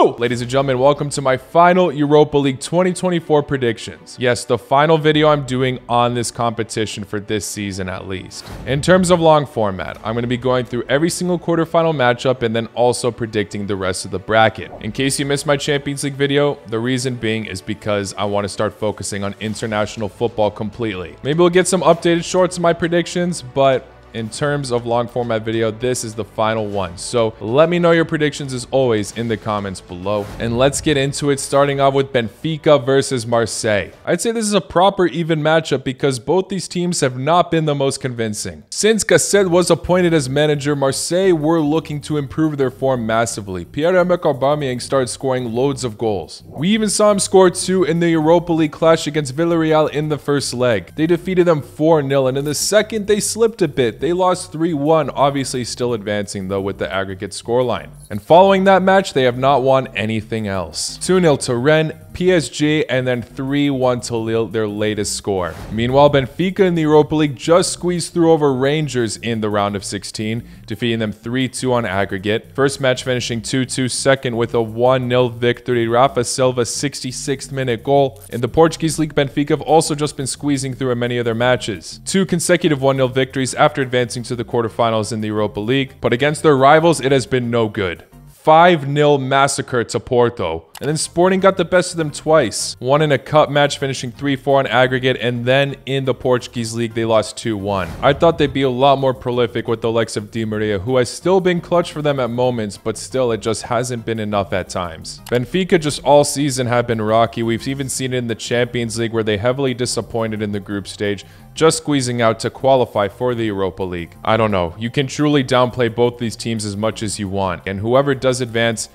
Woo! Ladies and gentlemen, welcome to my final Europa League 2024 predictions. Yes, the final video I'm doing on this competition for this season at least. In terms of long format, I'm going to be going through every single quarterfinal matchup and then also predicting the rest of the bracket. In case you missed my Champions League video, the reason being is because I want to start focusing on international football completely. Maybe we'll get some updated shorts of my predictions, but in terms of long format video, this is the final one. So let me know your predictions as always in the comments below. And let's get into it, starting off with Benfica versus Marseille. I'd say this is a proper even matchup because both these teams have not been the most convincing. Since Gasset was appointed as manager, Marseille were looking to improve their form massively. Pierre-Emerick Aubameyang started scoring loads of goals. We even saw him score 2 in the Europa League clash against Villarreal in the first leg. They defeated them 4-0, and in the second, they slipped a bit. They lost 3-1, obviously still advancing though with the aggregate scoreline. And following that match, they have not won anything else. 2-0 to Rennes, PSG, and then 3-1 to Lille, their latest score. Meanwhile, Benfica in the Europa League just squeezed through over Rangers in the round of 16, defeating them 3-2 on aggregate. First match finishing 2-2, second with a 1-0 victory. Rafa Silva's 66th minute goal. In the Portuguese League, Benfica have also just been squeezing through in many other matches. 2 consecutive 1-0 victories after advancing to the quarterfinals in the Europa League, but against their rivals, it has been no good. 5-0 massacre to Porto. And then Sporting got the best of them twice. One in a cup match, finishing 3-4 on aggregate, and then in the Portuguese League, they lost 2-1. I thought they'd be a lot more prolific with the likes of Di Maria, who has still been clutch for them at moments, but still, it just hasn't been enough at times. Benfica just all season have been rocky. We've even seen it in the Champions League, where they heavily disappointed in the group stage, just squeezing out to qualify for the Europa League. I don't know. You can truly downplay both these teams as much as you want, and whoever does advance,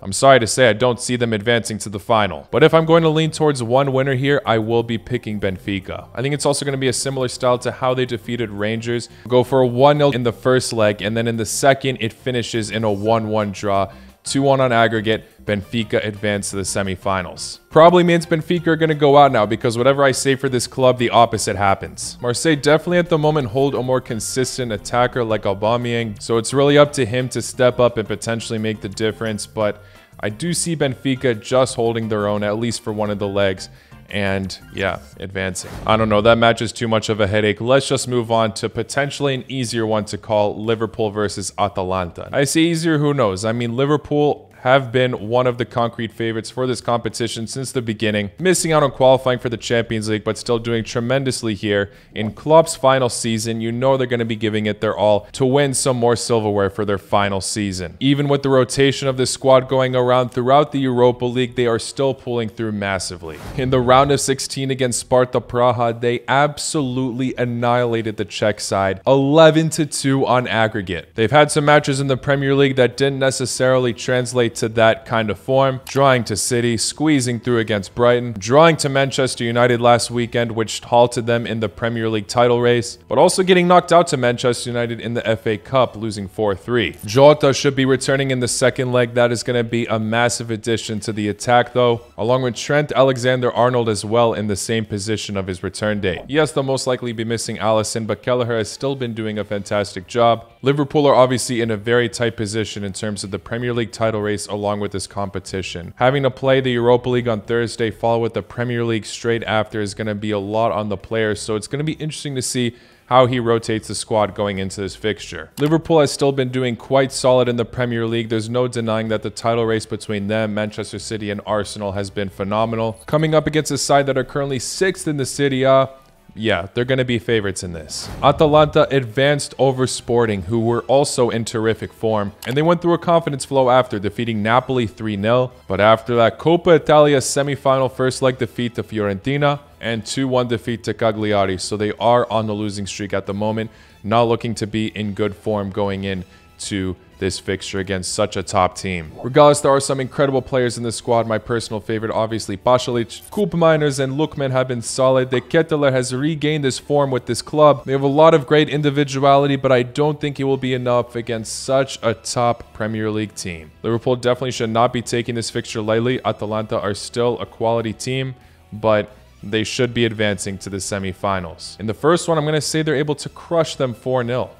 I'm sorry to say I don't see them advancing to the final. But if I'm going to lean towards one winner here, I will be picking Benfica. I think it's also going to be a similar style to how they defeated Rangers. Go for a 1-0 in the first leg, and then in the second, it finishes in a 1-1 draw. 2-1 on aggregate, Benfica advanced to the semifinals. Probably means Benfica are going to go out now because whatever I say for this club, the opposite happens. Marseille definitely at the moment hold a more consistent attacker like Aubameyang, so it's really up to him to step up and potentially make the difference, but I do see Benfica just holding their own, at least for one of the legs, and yeah, advancing. I don't know, that match is too much of a headache. Let's just move on to potentially an easier one to call, Liverpool versus Atalanta. I say easier, who knows? I mean, Liverpool have been one of the concrete favorites for this competition since the beginning, missing out on qualifying for the Champions League, but still doing tremendously here. In Klopp's final season, you know they're going to be giving it their all to win some more silverware for their final season. Even with the rotation of this squad going around throughout the Europa League, they are still pulling through massively. In the round of 16 against Sparta Praha, they absolutely annihilated the Czech side, 11-2 on aggregate. They've had some matches in the Premier League that didn't necessarily translate to that kind of form, drawing to City, squeezing through against Brighton, drawing to Manchester United last weekend, which halted them in the Premier League title race, but also getting knocked out to Manchester United in the FA Cup, losing 4-3. Jota should be returning in the second leg. That is going to be a massive addition to the attack though, along with Trent Alexander-Arnold as well in the same position of his return date. Yes, they'll most likely be missing Alisson, but Kelleher has still been doing a fantastic job. Liverpool are obviously in a very tight position in terms of the Premier League title race along with this competition. Having to play the Europa League on Thursday, follow with the Premier League straight after, is going to be a lot on the players, so it's going to be interesting to see how he rotates the squad going into this fixture. Liverpool has still been doing quite solid in the Premier League. There's no denying that the title race between them, Manchester City, and Arsenal has been phenomenal. Coming up against a side that are currently 6th in the Serie A, yeah, they're going to be favorites in this. Atalanta advanced over Sporting, who were also in terrific form, and they went through a confidence flow after defeating Napoli 3-0. But after that, Coppa Italia semifinal first leg defeat to Fiorentina and 2-1 defeat to Cagliari, so they are on the losing streak at the moment, not looking to be in good form going in to this fixture against such a top team. Regardless, there are some incredible players in the squad. My personal favorite, obviously, Paschalic. Koopmeiners and Lukman have been solid. De Ketelaere has regained his form with this club. They have a lot of great individuality, but I don't think it will be enough against such a top Premier League team. Liverpool definitely should not be taking this fixture lightly. Atalanta are still a quality team, but they should be advancing to the semifinals. In the first one, I'm going to say they're able to crush them 4-0.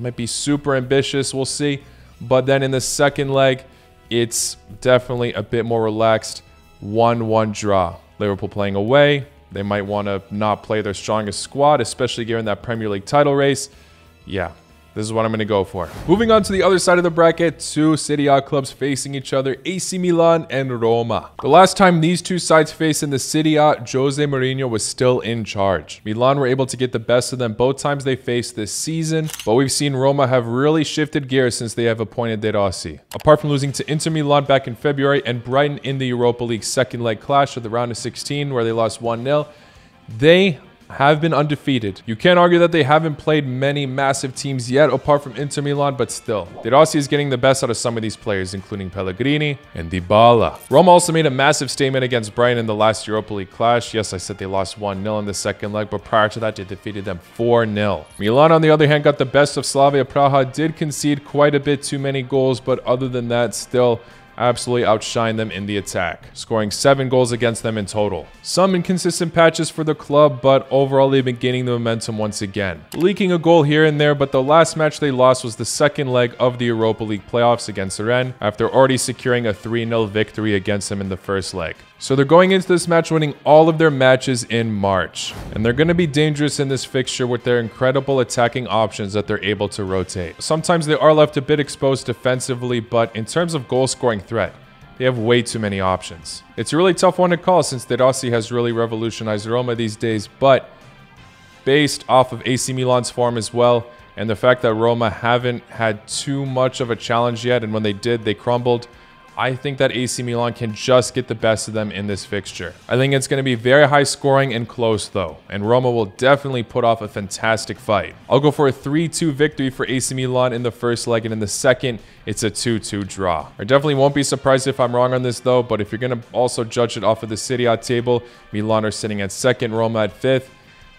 Might be super ambitious, we'll see. But then in the second leg, it's definitely a bit more relaxed. 1-1 draw. Liverpool playing away. They might want to not play their strongest squad, especially given that Premier League title race. Yeah, this is what I'm going to go for. Moving on to the other side of the bracket, two Serie A clubs facing each other, AC Milan and Roma. The last time these two sides faced in the Serie A, Jose Mourinho was still in charge. Milan were able to get the best of them both times they faced this season, but we've seen Roma have really shifted gears since they have appointed De Rossi. Apart from losing to Inter Milan back in February and Brighton in the Europa League second leg clash of the round of 16 where they lost 1-0, they have been undefeated. You can't argue that they haven't played many massive teams yet, apart from Inter Milan, but still. De Rossi is getting the best out of some of these players, including Pellegrini and Dybala. Roma also made a massive statement against Brighton in the last Europa League clash. Yes, I said they lost 1-0 in the second leg, but prior to that, they defeated them 4-0. Milan, on the other hand, got the best of Slavia Praha, did concede quite a bit too many goals, but other than that, still absolutely outshine them in the attack, scoring 7 goals against them in total. Some inconsistent patches for the club, but overall they've been gaining the momentum once again. Leaking a goal here and there, but the last match they lost was the second leg of the Europa League playoffs against Rennes, after already securing a 3-0 victory against them in the first leg. So they're going into this match winning all of their matches in March. And they're going to be dangerous in this fixture with their incredible attacking options that they're able to rotate. Sometimes they are left a bit exposed defensively, but in terms of goal scoring threat, they have way too many options. It's a really tough one to call since De Rossi has really revolutionized Roma these days, but based off of AC Milan's form as well, and the fact that Roma haven't had too much of a challenge yet, and when they did, they crumbled, I think that AC Milan can just get the best of them in this fixture. I think it's going to be very high scoring and close though, and Roma will definitely put off a fantastic fight. I'll go for a 3-2 victory for AC Milan in the first leg, and in the second, it's a 2-2 draw. I definitely won't be surprised if I'm wrong on this though, but if you're going to also judge it off of the Serie A table, Milan are sitting at 2nd, Roma at 5th.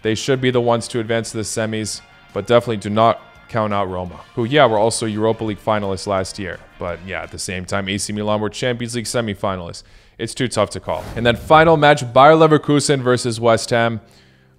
They should be the ones to advance to the semis, but definitely do not count out Roma, who, yeah, were also Europa League finalists last year. But yeah, at the same time, AC Milan were Champions League semi-finalists. It's too tough to call. And then final match, Bayer Leverkusen versus West Ham.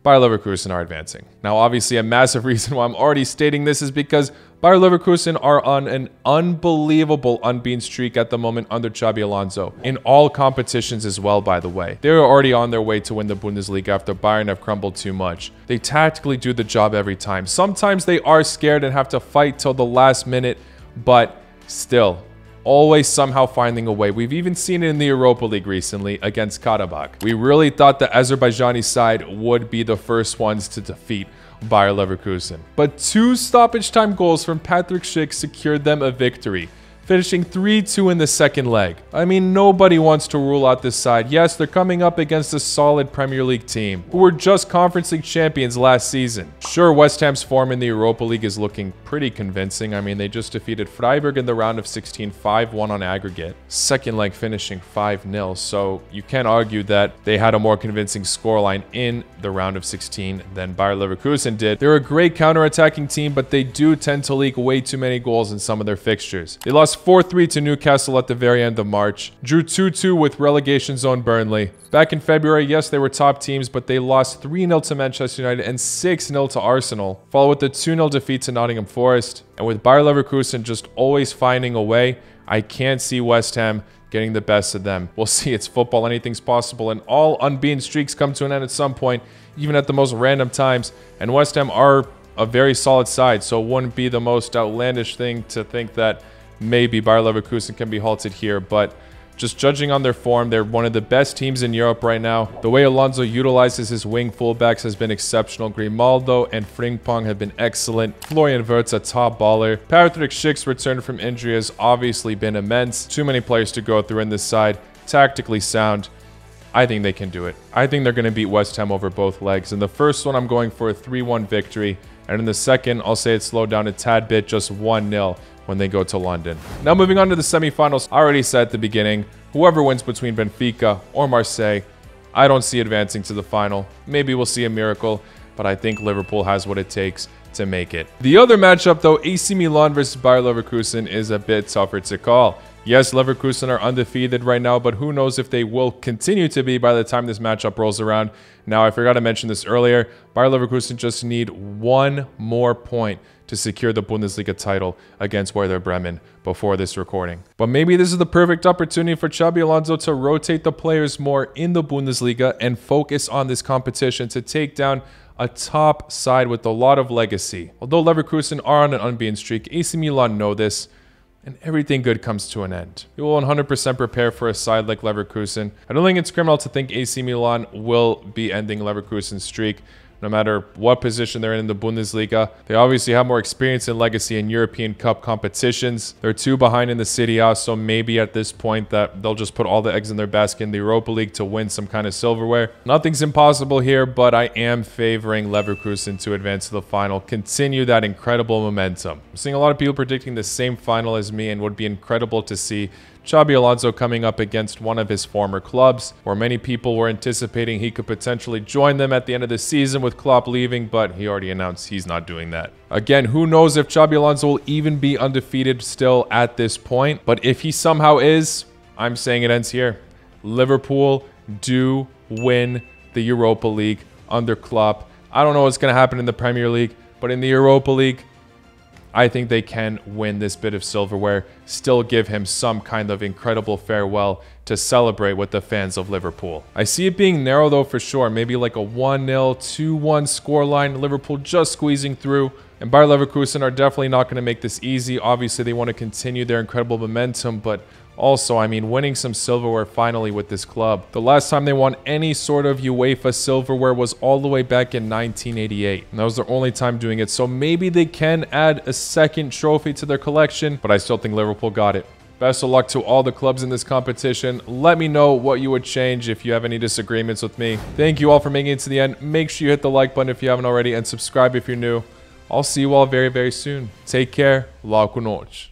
Bayer Leverkusen are advancing. Now, obviously, a massive reason why I'm already stating this is because Bayer Leverkusen are on an unbelievable unbeaten streak at the moment under Xabi Alonso, in all competitions as well, by the way. They're already on their way to win the Bundesliga after Bayern have crumbled too much. They tactically do the job every time. Sometimes they are scared and have to fight till the last minute, but still, always somehow finding a way. We've even seen it in the Europa League recently against Karabakh. We really thought the Azerbaijani side would be the first ones to defeat Bayer Leverkusen. But 2 stoppage time goals from Patrick Schick secured them a victory, finishing 3-2 in the second leg. I mean, nobody wants to rule out this side. Yes, they're coming up against a solid Premier League team, who were just Conference League champions last season. Sure, West Ham's form in the Europa League is looking pretty convincing. I mean, they just defeated Freiburg in the round of 16, 5-1 on aggregate. Second leg finishing 5-0, so you can't argue that they had a more convincing scoreline in the round of 16 than Bayer Leverkusen did. They're a great counter-attacking team, but they do tend to leak way too many goals in some of their fixtures. They lost 4-3 to Newcastle at the very end of March. Drew 2-2 with relegation zone Burnley. Back in February, yes, they were top teams, but they lost 3-0 to Manchester United and 6-0 to Arsenal, followed with the 2-0 defeat to Nottingham Forest. And with Bayer Leverkusen just always finding a way, I can't see West Ham getting the best of them. We'll see. It's football. Anything's possible. And all unbeaten streaks come to an end at some point, even at the most random times. And West Ham are a very solid side, so it wouldn't be the most outlandish thing to think that maybe Bayer Leverkusen can be halted here, but just judging on their form, they're one of the best teams in Europe right now. The way Alonso utilizes his wing fullbacks has been exceptional. Grimaldo and Frimpong have been excellent. Florian Wirtz, a top baller. Patrick Schick's return from injury has obviously been immense. Too many players to go through in this side. Tactically sound. I think they can do it. I think they're going to beat West Ham over both legs. In the first one, I'm going for a 3-1 victory. And in the second, I'll say it slowed down a tad bit, just 1-0. When they go to London. Now moving on to the semifinals, I already said at the beginning, whoever wins between Benfica or Marseille, I don't see advancing to the final. Maybe we'll see a miracle, but I think Liverpool has what it takes to make it. The other matchup though, AC Milan versus Bayer Leverkusen, is a bit tougher to call. Yes, Leverkusen are undefeated right now, but who knows if they will continue to be by the time this matchup rolls around. Now, I forgot to mention this earlier, Bayer Leverkusen just need 1 more point to secure the Bundesliga title against Werder Bremen before this recording. But maybe this is the perfect opportunity for Xabi Alonso to rotate the players more in the Bundesliga and focus on this competition to take down a top side with a lot of legacy. Although Leverkusen are on an unbeaten streak, AC Milan know this, and everything good comes to an end. We will 100% prepare for a side like Leverkusen. I don't think it's criminal to think AC Milan will be ending Leverkusen's streak, no matter what position they're in the Bundesliga. They obviously have more experience and legacy in European Cup competitions. They're two behind in the Serie A, so maybe at this point that they'll just put all the eggs in their basket in the Europa League to win some kind of silverware. Nothing's impossible here, but I am favoring Leverkusen to advance to the final, continue that incredible momentum. I'm seeing a lot of people predicting the same final as me, and would be incredible to see Xabi Alonso coming up against one of his former clubs, where many people were anticipating he could potentially join them at the end of the season with Klopp leaving, but he already announced he's not doing that. Again, who knows if Xabi Alonso will even be undefeated still at this point, but if he somehow is, I'm saying it ends here. Liverpool do win the Europa League under Klopp. I don't know what's going to happen in the Premier League, but in the Europa League, I think they can win this bit of silverware, still give him some kind of incredible farewell to celebrate with the fans of Liverpool. I see it being narrow though for sure, maybe like a 1-0, 2-1 scoreline, Liverpool just squeezing through. And Bayer Leverkusen are definitely not going to make this easy. Obviously, they want to continue their incredible momentum, but also, I mean, winning some silverware finally with this club. The last time they won any sort of UEFA silverware was all the way back in 1988. And that was their only time doing it. So maybe they can add a second trophy to their collection, but I still think Liverpool got it. Best of luck to all the clubs in this competition. Let me know what you would change if you have any disagreements with me. Thank you all for making it to the end. Make sure you hit the like button if you haven't already and subscribe if you're new. I'll see you all very, very soon. Take care. Boa noite.